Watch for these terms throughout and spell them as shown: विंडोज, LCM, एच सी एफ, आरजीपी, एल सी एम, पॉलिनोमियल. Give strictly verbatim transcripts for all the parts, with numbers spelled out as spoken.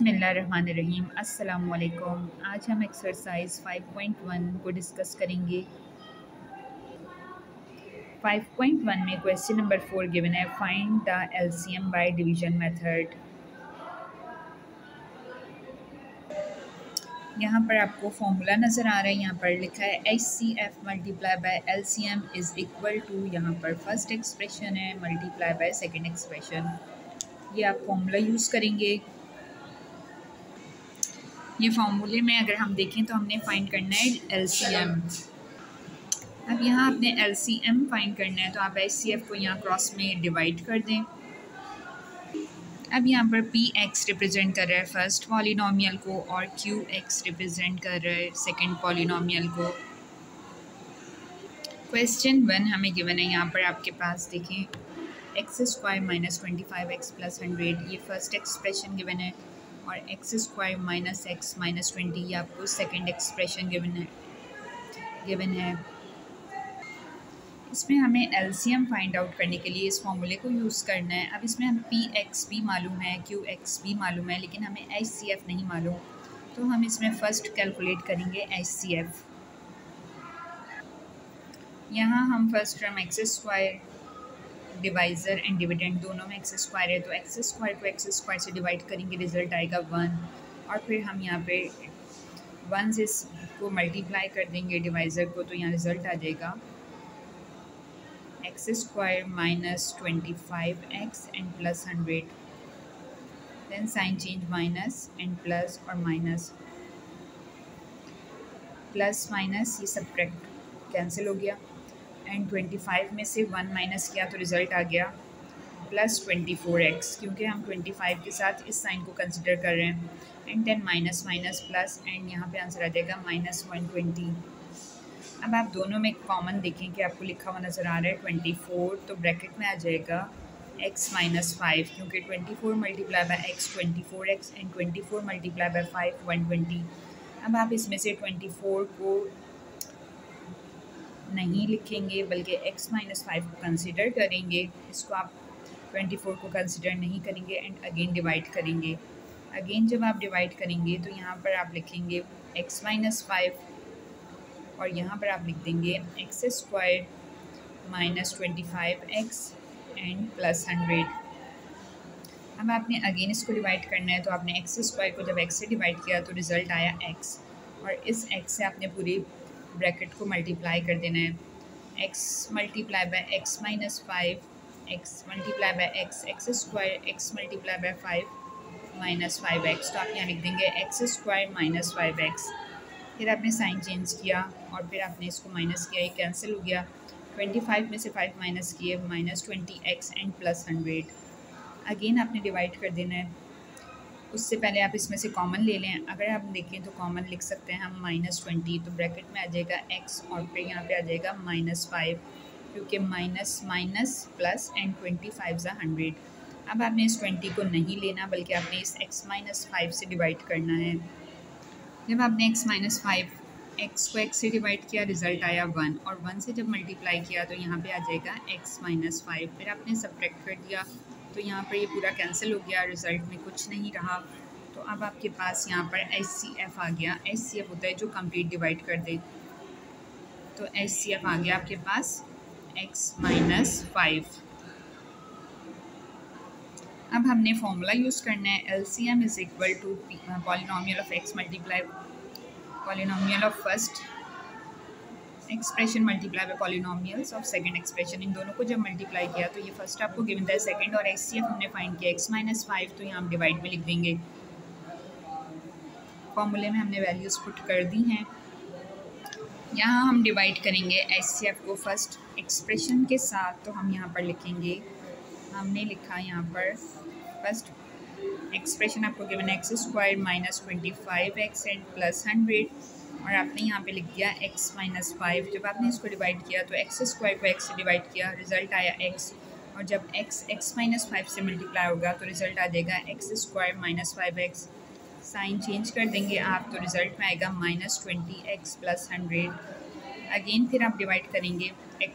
बिस्मिल्लाहिर्रहमानिर्रहीम। अस्सलाम वालेकुम। आज हम एक्सरसाइज फाइव पॉइंट वन को डिस्कस करेंगे। फाइव पॉइंट वन में क्वेश्चन नंबर फोर गिवन है, find the LCM by division method. यहाँ पर आपको फॉर्मूला नज़र आ रहा है, यहाँ पर लिखा है एच सी एफ multiply by एल सी एम is equal to, यहाँ पर फर्स्ट एक्सप्रेशन है मल्टीप्लाई बाय सेकेंड एक्सप्रेशन। ये आप फॉर्मूला यूज़ करेंगे। ये फार्मूले में अगर हम देखें तो हमने फाइंड करना है एल सी एम। अब यहाँ आपने एल सी एम फाइंड करना है तो आप एच सी एफ को यहाँ क्रॉस में डिवाइड कर दें। अब यहाँ पर पी एक्स रिप्रेजेंट कर रहा है फर्स्ट पॉलिनोमियल को और क्यू एक्स रिप्रेजेंट कर रहा है सेकेंड पॉलिनोमियल को। क्वेश्चन वन हमें गिवन है, यहाँ पर आपके पास देखें x square minus twenty five x plus hundred, ये फर्स्ट एक्सप्रेशन गिवन है, और x square minus x minus twenty ये आपको सेकेंड एक्सप्रेशन गिवन है गिवन है इसमें हमें एलसीएम फाइंड आउट करने के लिए इस फॉर्मूले को यूज़ करना है। अब इसमें हमें पी एक्स भी मालूम है, क्यू एक्स भी मालूम है, लेकिन हमें एच सी एफ नहीं मालूम, तो हम इसमें फ़र्स्ट कैलकुलेट करेंगे एच सी एफ। यहाँ हम first term x square divisor and dividend दोनों में एक्स स्क्वायर है तो एक्स स्क्वायर को एक्स स्क्वायर से डिवाइड करेंगे, रिजल्ट आएगा वन, और फिर हम यहाँ पे वन से इसको मल्टीप्लाई कर देंगे डिवाइज़र को तो यहाँ रिज़ल्ट आ जाएगा x square minus twenty five x and plus hundred, then sign change minus and plus और माइनस प्लस माइनस ये सब्ट्रैक्ट कैंसिल हो गया, एंड ट्वेंटी फाइव में से वन माइनस किया तो रिज़ल्ट आ गया प्लस ट्वेंटी फोर एक्स, क्योंकि हम ट्वेंटी फाइव के साथ इस साइन को कंसिडर कर रहे हैं, and then minus minus plus and यहाँ पे आंसर आ जाएगा माइनस वन ट्वेंटी। अब आप दोनों में कॉमन देखें कि आपको लिखा हुआ नज़र आ रहा है ट्वेंटी फोर, तो ब्रैकेट में आ जाएगा एक्स माइनस फाइव, क्योंकि twenty four multiply by x twenty four x and twenty four multiply by five one twenty. अब आप इसमें से ट्वेंटी फोर को नहीं लिखेंगे बल्कि x माइनस फाइव को कंसिडर करेंगे, इसको आप ट्वेंटी फोर को कंसिडर नहीं करेंगे एंड अगेन डिवाइड करेंगे। अगेन जब आप डिवाइड करेंगे तो यहाँ पर आप लिखेंगे x माइनस फाइव और यहाँ पर आप लिख देंगे x square minus twenty five x and plus hundred. अब आपने अगेन इसको डिवाइड करना है तो आपने एक्स स्क्वायर को जब x से डिवाइड किया तो रिज़ल्ट आया x, और इस x से आपने पूरी ब्रैकेट को मल्टीप्लाई कर देना है, x multiply by x minus five x multiply by x x square x multiply by five minus five x, तो आप यहाँ लिख देंगे x square minus five x. फिर आपने साइन चेंज किया और फिर आपने इसको माइनस किया, ये कैंसिल हो गया, ट्वेंटी फाइव में से फाइव माइनस किए minus twenty x and plus hundred. Again आपने डिवाइड कर देना है, उससे पहले आप इसमें से कॉमन ले लें। अगर आप देखें तो कॉमन लिख सकते हैं हम माइनस ट्वेंटी, तो ब्रैकेट में आ जाएगा x और फिर यहाँ पे आ जाएगा माइनस फाइव, क्योंकि minus minus plus and twenty five सा हंड्रेड। अब आपने इस ट्वेंटी को नहीं लेना बल्कि आपने इस x माइनस फाइव से डिवाइड करना है। जब आपने x माइनस फाइव एक्स को x से डिवाइड किया रिज़ल्ट आया वन, और वन से जब मल्टीप्लाई किया तो यहाँ पे आ जाएगा x माइनस फाइव, फिर आपने सब्ट्रैक्ट कर दिया तो यहाँ पर ये पूरा कैंसिल हो गया, रिज़ल्ट में कुछ नहीं रहा। तो अब आपके पास यहाँ पर एच सी एफ आ गया। एच सी एफ होता है जो कंप्लीट डिवाइड कर दे, तो एच सी एफ आ गया आपके पास x माइनस फाइव। अब हमने फॉर्मूला यूज़ करना है एल सी एम is equal to पॉलिनोमियल of x multiply पॉलिनोमियल of first expression multiply by polynomials of second expression. इन दोनों को जब मल्टीप्लाई किया तो ये फर्स्ट आपको गिवन था सेकंड, और एच सी एफ हमने फाइंड किया एक्स माइनस फाइव, तो यहाँ हम डिवाइड में लिख देंगे। फॉर्मूले में हमने वैल्यूज़ पुट कर दी हैं। यहाँ हम डिवाइड करेंगे एच सी एफ को फर्स्ट एक्सप्रेशन के साथ, तो हम यहाँ पर लिखेंगे, हमने लिखा यहाँ पर फर्स्ट एक्सप्रेशन आपको गिवन है x square minus twenty five x and plus hundred, और आपने यहाँ पे लिख दिया x माइनस फाइव। जब आपने इसको डिवाइड किया तो एक्स स्क्वायर को x से डिवाइड किया, रिज़ल्ट आया x, और जब x x माइनस फाइव से मल्टीप्लाई होगा तो रिज़ल्ट आ जाएगा x square minus five x. Sign change कर देंगे आप तो रिज़ल्ट में आएगा minus twenty x plus hundred. Again फिर आप डिवाइड करेंगे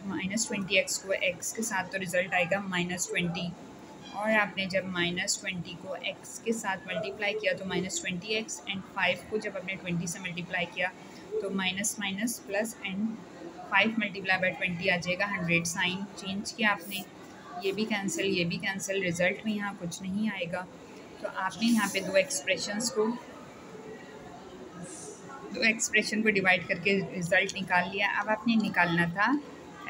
माइनस ट्वेंटी एक्स को x के साथ तो रिज़ल्ट आएगा माइनस ट्वेंटी, और आपने जब माइनस ट्वेंटी को x के साथ मल्टीप्लाई किया तो minus twenty x and five को जब आपने ट्वेंटी से मल्टीप्लाई किया तो minus minus plus and five multiply by twenty आ जाएगा। हंड्रेड साइन चेंज किया आपने, ये भी कैंसिल ये भी कैंसिल, रिजल्ट में यहाँ कुछ नहीं आएगा। तो आपने यहाँ पे दो एक्सप्रेशंस को दो एक्सप्रेशन को डिवाइड करके रिजल्ट निकाल लिया। अब आपने निकालना था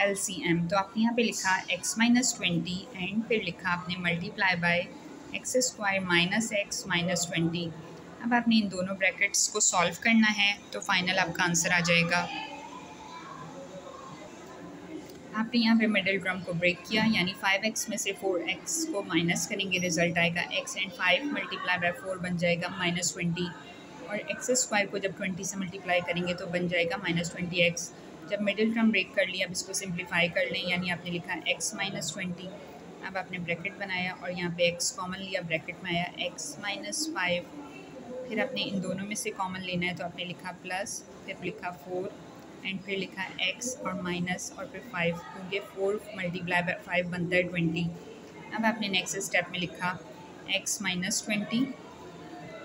एल सी एम, तो आपने यहाँ पे लिखा x माइनस ट्वेंटी एंड फिर लिखा आपने multiply by x square minus x minus twenty. अब आपने इन दोनों ब्रैकेट्स को सॉल्व करना है तो फाइनल आपका आंसर आ जाएगा। आपने यहाँ पे मिडिल टर्म को ब्रेक किया, यानी फाइव एक्स में से फोर एक्स को माइनस करेंगे, रिजल्ट आएगा x and five multiply by four बन जाएगा माइनस ट्वेंटी, और एक्स स्क्वायर को जब ट्वेंटी से मल्टीप्लाई करेंगे तो बन जाएगा माइनस ट्वेंटी एक्स। जब मिडिल टर्म ब्रेक कर लिया, अब इसको सिंप्लीफाई कर लें, यानी आपने लिखा x माइनस ट्वेंटी, अब आपने ब्रैकेट बनाया और यहाँ पे x कॉमन लिया, ब्रैकेट में आया x माइनस फाइव, फिर आपने इन दोनों में से कॉमन लेना है तो आपने लिखा प्लस, फिर लिखा फोर एंड फिर लिखा x और माइनस और फिर फाइव, क्योंकि फोर मल्टीप्लाई बाई फाइव बनता है ट्वेंटी। अब आपने नेक्स्ट स्टेप में लिखा x माइनस ट्वेंटी,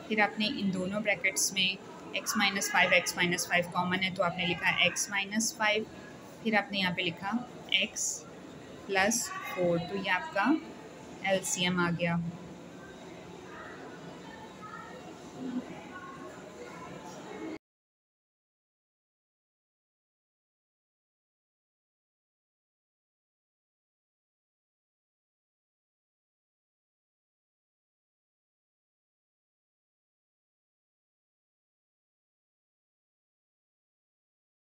फिर आपने इन दोनों ब्रैकेट्स में x minus five x minus five common है तो आपने लिखा x माइनस फाइव, फिर आपने यहाँ पे लिखा x प्लस फोर। तो ये आपका एल सी एम आ गया।